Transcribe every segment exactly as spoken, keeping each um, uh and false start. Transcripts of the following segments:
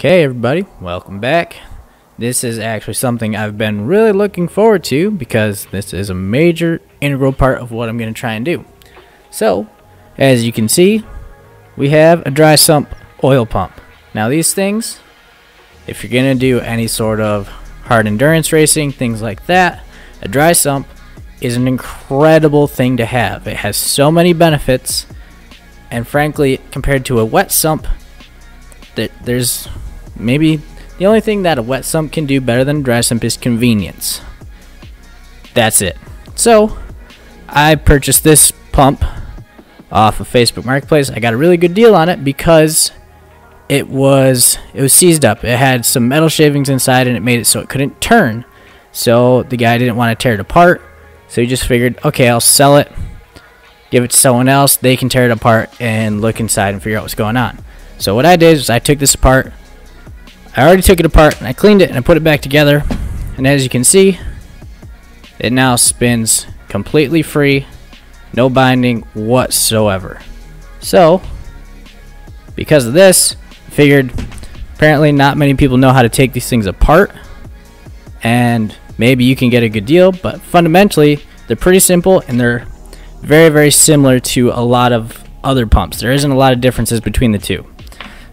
Okay everybody, welcome back. This is actually something I've been really looking forward to because this is a major integral part of what I'm going to try and do. So, as you can see, we have a dry sump oil pump. Now these things, if you're going to do any sort of hard endurance racing, things like that, a dry sump is an incredible thing to have. It has so many benefits, and frankly, compared to a wet sump, that there's maybe the only thing that a wet sump can do better than a dry sump is convenience. That's it. So I purchased this pump off of Facebook Marketplace. I got a really good deal on it because it was it was seized up. It had some metal shavings inside and it made it so it couldn't turn. So the guy didn't want to tear it apart. So he just figured, okay, I'll sell it, give it to someone else. They can tear it apart and look inside and figure out what's going on. So what I did is I took this apart. I already took it apart and I cleaned it and I put it back together, and as you can see, it now spins completely free, no binding whatsoever. So because of this, I figured apparently not many people know how to take these things apart, and maybe you can get a good deal, but fundamentally they're pretty simple and they're very very similar to a lot of other pumps. There isn't a lot of differences between the two.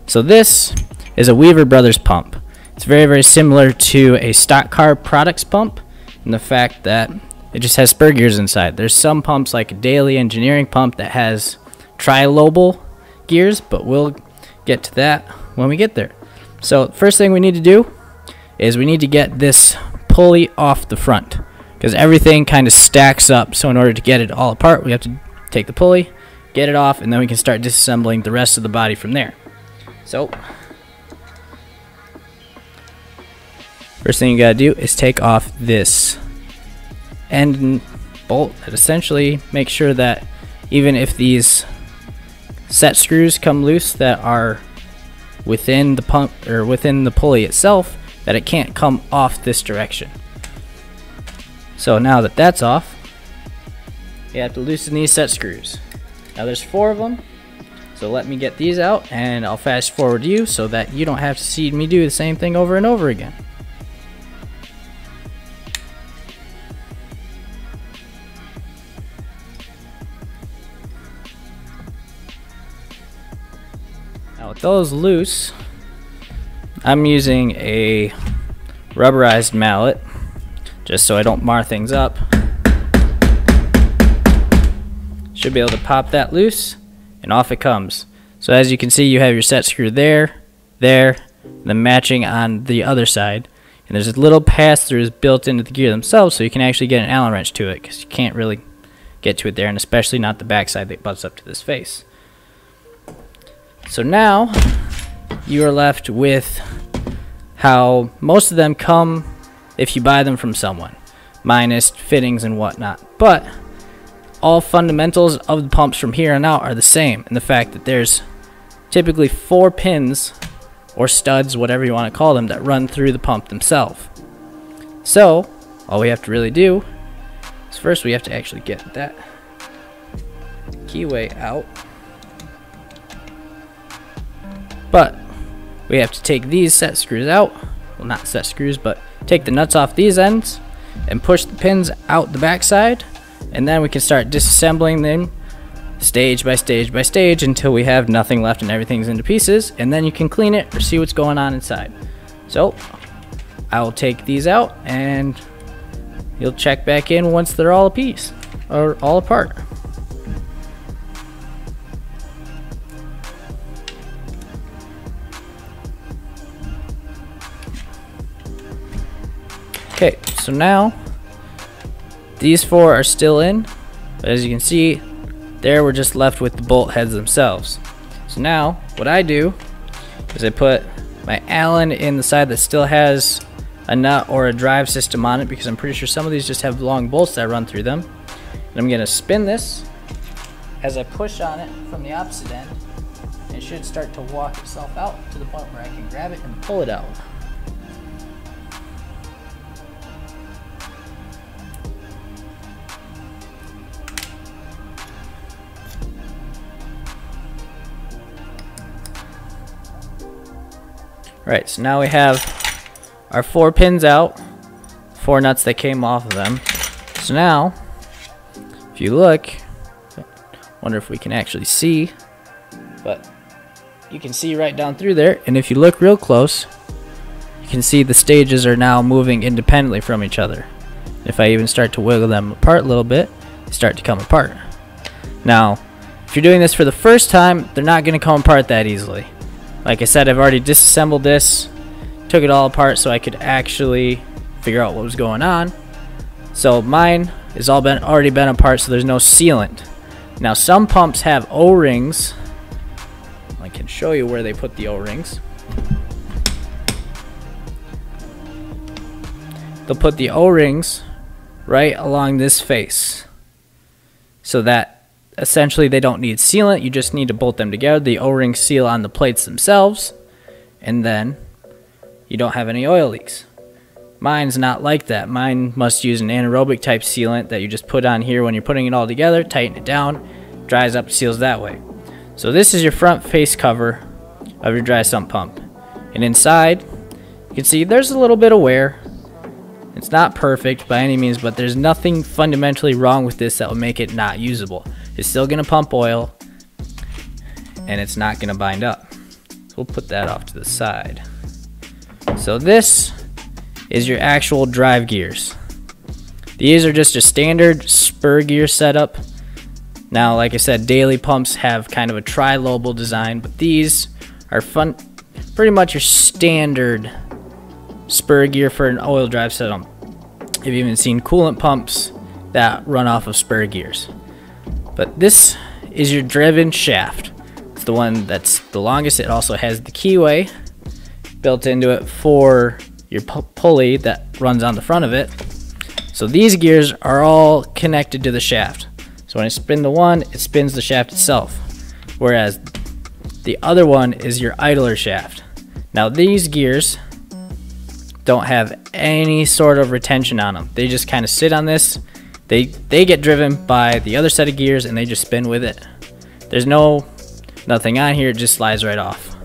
So this is a Weaver Brothers pump. It's very, very similar to a Stock Car Products pump in the fact that it just has spur gears inside. There's some pumps like a Dailey Engineering pump that has trilobal gears, but we'll get to that when we get there. So first thing we need to do is we need to get this pulley off the front because everything kind of stacks up. So in order to get it all apart, we have to take the pulley, get it off, and then we can start disassembling the rest of the body from there. So first thing you gotta do is take off this end bolt and essentially make sure that even if these set screws come loose that are within the pump or within the pulley itself, that it can't come off this direction. So now that that's off, you have to loosen these set screws. Now there's four of them, so let me get these out and I'll fast forward you so that you don't have to see me do the same thing over and over again. Now with those loose, I'm using a rubberized mallet just so I don't mar things up. Should be able to pop that loose and off it comes. So as you can see, you have your set screw there, there, and the matching on the other side, and there's little pass-throughs built into the gear themselves so you can actually get an Allen wrench to it because you can't really get to it there, and especially not the back side that butts up to this face. So now you are left with how most of them come if you buy them from someone, minus fittings and whatnot, but all fundamentals of the pumps from here on out are the same in the fact that there's typically four pins or studs, whatever you want to call them, that run through the pump themselves. So all we have to really do is first we have to actually get that keyway out. But we have to take these set screws out, well not set screws, but take the nuts off these ends and push the pins out the backside. And then we can start disassembling them stage by stage by stage until we have nothing left and everything's into pieces, and then you can clean it or see what's going on inside. So I will take these out and you'll check back in once they're all a piece or all apart. Okay, so now these four are still in, but as you can see there, we're just left with the bolt heads themselves. So now what I do is I put my Allen in the side that still has a nut or a drive system on it, because I'm pretty sure some of these just have long bolts that run through them. And I'm going to spin this as I push on it from the opposite end, and it should start to walk itself out to the point where I can grab it and pull it out. Alright, so now we have our four pins out, four nuts that came off of them. So now, if you look, I wonder if we can actually see, but you can see right down through there, and if you look real close, you can see the stages are now moving independently from each other. If I even start to wiggle them apart a little bit, they start to come apart. Now, if you're doing this for the first time, they're not going to come apart that easily. Like I said, I've already disassembled this, took it all apart so I could actually figure out what was going on. So mine has all been already been apart, so there's no sealant. Now some pumps have O-rings. I can show you where they put the O-rings. They'll put the O-rings right along this face, so that essentially they don't need sealant. You just need to bolt them together. The O-rings seal on the plates themselves, and then you don't have any oil leaks. Mine's not like that. Mine must use an anaerobic type sealant that you just put on here when you're putting it all together, tighten it down, dries up, seals that way. So this is your front face cover of your dry sump pump, and inside you can see there's a little bit of wear. It's not perfect by any means, but there's nothing fundamentally wrong with this that will make it not usable. It's still going to pump oil, and it's not going to bind up. So we'll put that off to the side. So this is your actual drive gears. These are just a standard spur gear setup. Now, like I said, Dailey pumps have kind of a tri-lobal design, but these are fun, pretty much your standard spur gear for an oil drive setup. I've even seen coolant pumps that run off of spur gears. But this is your driven shaft. It's the one that's the longest. It also has the keyway built into it for your pulley that runs on the front of it. So these gears are all connected to the shaft. So when I spin the one, it spins the shaft itself, whereas the other one is your idler shaft. Now these gears don't have any sort of retention on them. They just kind of sit on this. They they get driven by the other set of gears, and they just spin with it. There's no nothing on here. It just slides right off.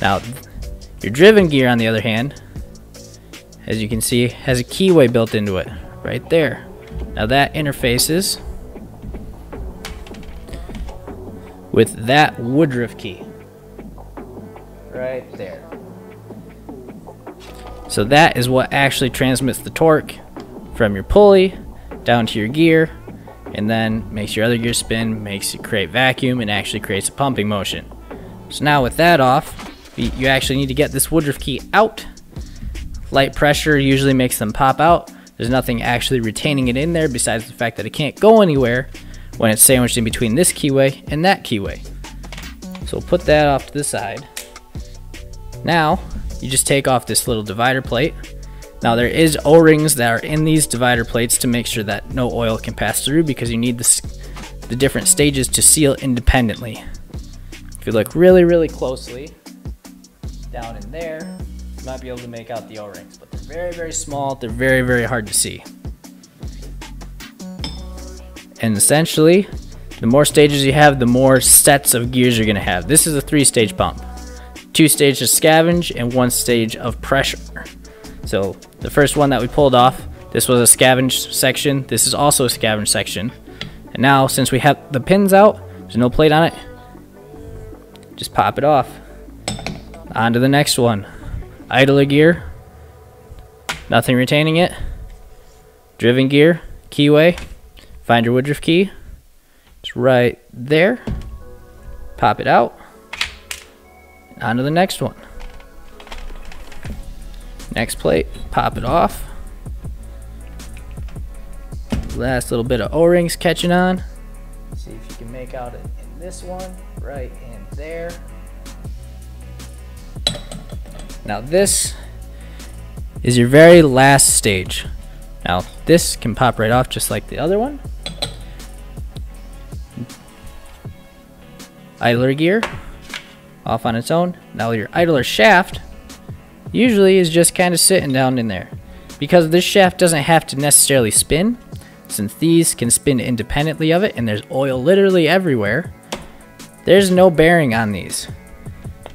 Now your driven gear, on the other hand, as you can see, has a keyway built into it right there. Now that interfaces with that Woodruff key right there. So that is what actually transmits the torque from your pulley down to your gear, and then makes your other gear spin, makes it create vacuum, and actually creates a pumping motion. So now with that off, you actually need to get this Woodruff key out. Light pressure usually makes them pop out. There's nothing actually retaining it in there besides the fact that it can't go anywhere when it's sandwiched in between this keyway and that keyway. So we'll put that off to the side. Now, you just take off this little divider plate. Now there is O-rings that are in these divider plates to make sure that no oil can pass through, because you need this, the different stages to seal independently. If you look really, really closely down in there, you might be able to make out the O-rings, but they're very, very small. They're very, very hard to see. And essentially, the more stages you have, the more sets of gears you're gonna have. This is a three-stage pump. Two stages to scavenge and one stage of pressure. So the first one that we pulled off, this was a scavenge section. This is also a scavenge section. And now, since we have the pins out, there's no plate on it, just pop it off. On to the next one. Idler gear, nothing retaining it. Driven gear, keyway. Find your Woodruff key, it's right there. Pop it out. On to the next one. Next plate, pop it off. Last little bit of O-rings catching on. See if you can make out it in this one, right in there. Now this is your very last stage. Now this can pop right off just like the other one. Idler gear, off on its own. Now your idler shaft usually is just kind of sitting down in there, because this shaft doesn't have to necessarily spin, since these can spin independently of it, and there's oil literally everywhere. There's no bearing on these.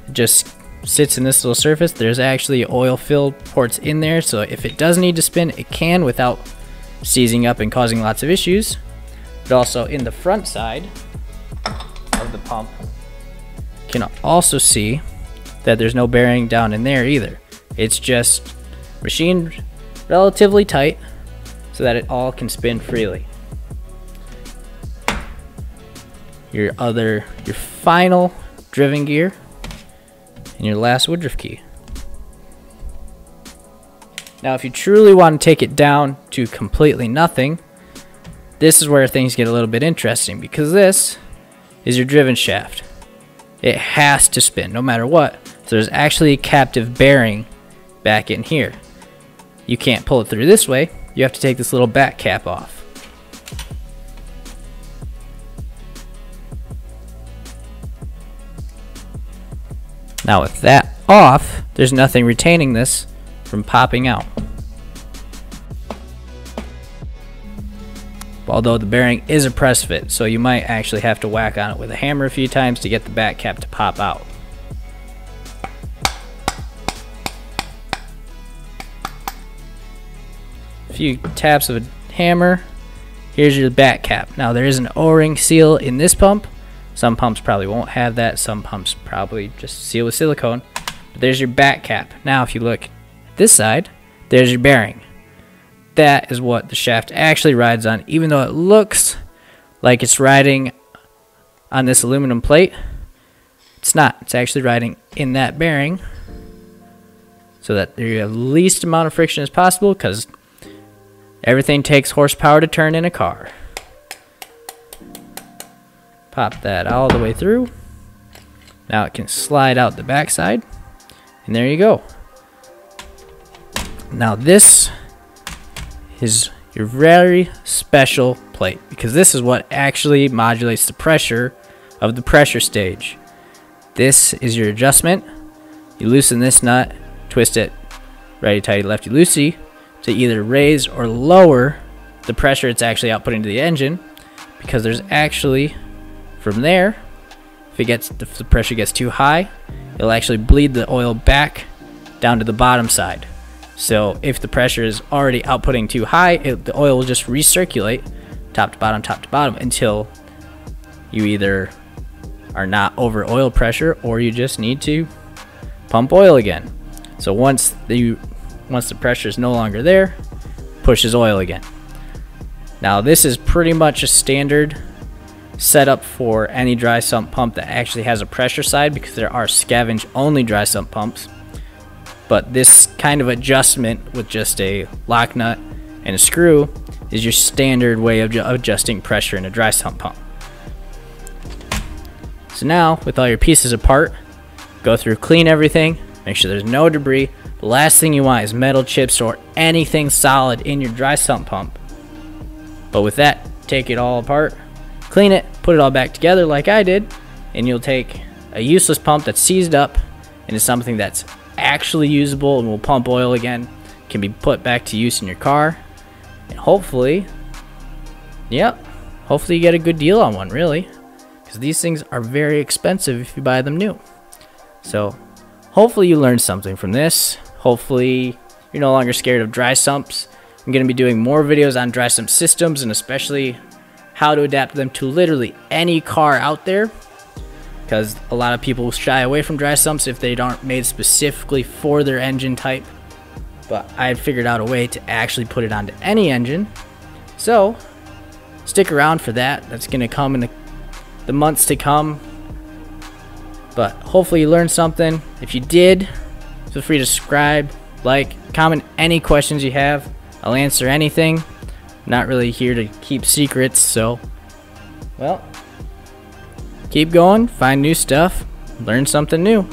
It just sits in this little surface. There's actually oil filled ports in there, so if it does need to spin, it can without seizing up and causing lots of issues. But also in the front side of the pump, you can also see that there's no bearing down in there either. It's just machined relatively tight so that it all can spin freely. Your other, your final driven gear, and your last Woodruff key. Now, if you truly want to take it down to completely nothing, this is where things get a little bit interesting, because this is your driven shaft. It has to spin no matter what. So there's actually a captive bearing back in here. You can't pull it through this way. You have to take this little back cap off. Now with that off, there's nothing retaining this from popping out. Although the bearing is a press fit, so you might actually have to whack on it with a hammer a few times to get the back cap to pop out. A few taps of a hammer, here's your back cap. Now there is an O-ring seal in this pump. Some pumps probably won't have that. Some pumps probably just seal with silicone. But there's your back cap. Now if you look at this side, there's your bearing. That is what the shaft actually rides on. Even though it looks like it's riding on this aluminum plate, it's not. It's actually riding in that bearing so that the least amount of friction as possible, because everything takes horsepower to turn in a car. Pop that all the way through. Now it can slide out the backside, and there you go. Now this is your very special plate, because this is what actually modulates the pressure of the pressure stage. This is your adjustment. You loosen this nut, twist it righty tighty, lefty loosey to either raise or lower the pressure it's actually outputting to the engine, because there's actually from there, if it gets, if the pressure gets too high, it'll actually bleed the oil back down to the bottom side. So if the pressure is already outputting too high, it, the oil will just recirculate top to bottom, top to bottom, until you either are not over oil pressure or you just need to pump oil again. So once the once the pressure is no longer there, pushes oil again. Now this is pretty much a standard setup for any dry sump pump that actually has a pressure side, because there are scavenge only dry sump pumps. But this kind of adjustment with just a lock nut and a screw is your standard way of adjusting pressure in a dry sump pump. So now with all your pieces apart, go through, clean everything, make sure there's no debris. The last thing you want is metal chips or anything solid in your dry sump pump. But with that, take it all apart, clean it, put it all back together like I did, and you'll take a useless pump that's seized up into something that's actually usable and will pump oil again, can be put back to use in your car, and hopefully, yep, hopefully you get a good deal on one, really, because these things are very expensive if you buy them new. So hopefully you learned something from this. Hopefully you're no longer scared of dry sumps. I'm going to be doing more videos on dry sump systems, and especially how to adapt them to literally any car out there, because a lot of people will shy away from dry sumps if they aren't made specifically for their engine type. But I had figured out a way to actually put it onto any engine, so stick around for that. That's going to come in the, the months to come. But hopefully you learned something. If you did, feel free to subscribe, like, comment any questions you have. I'll answer anything. Not really here to keep secrets, so, well, keep going, find new stuff, learn something new.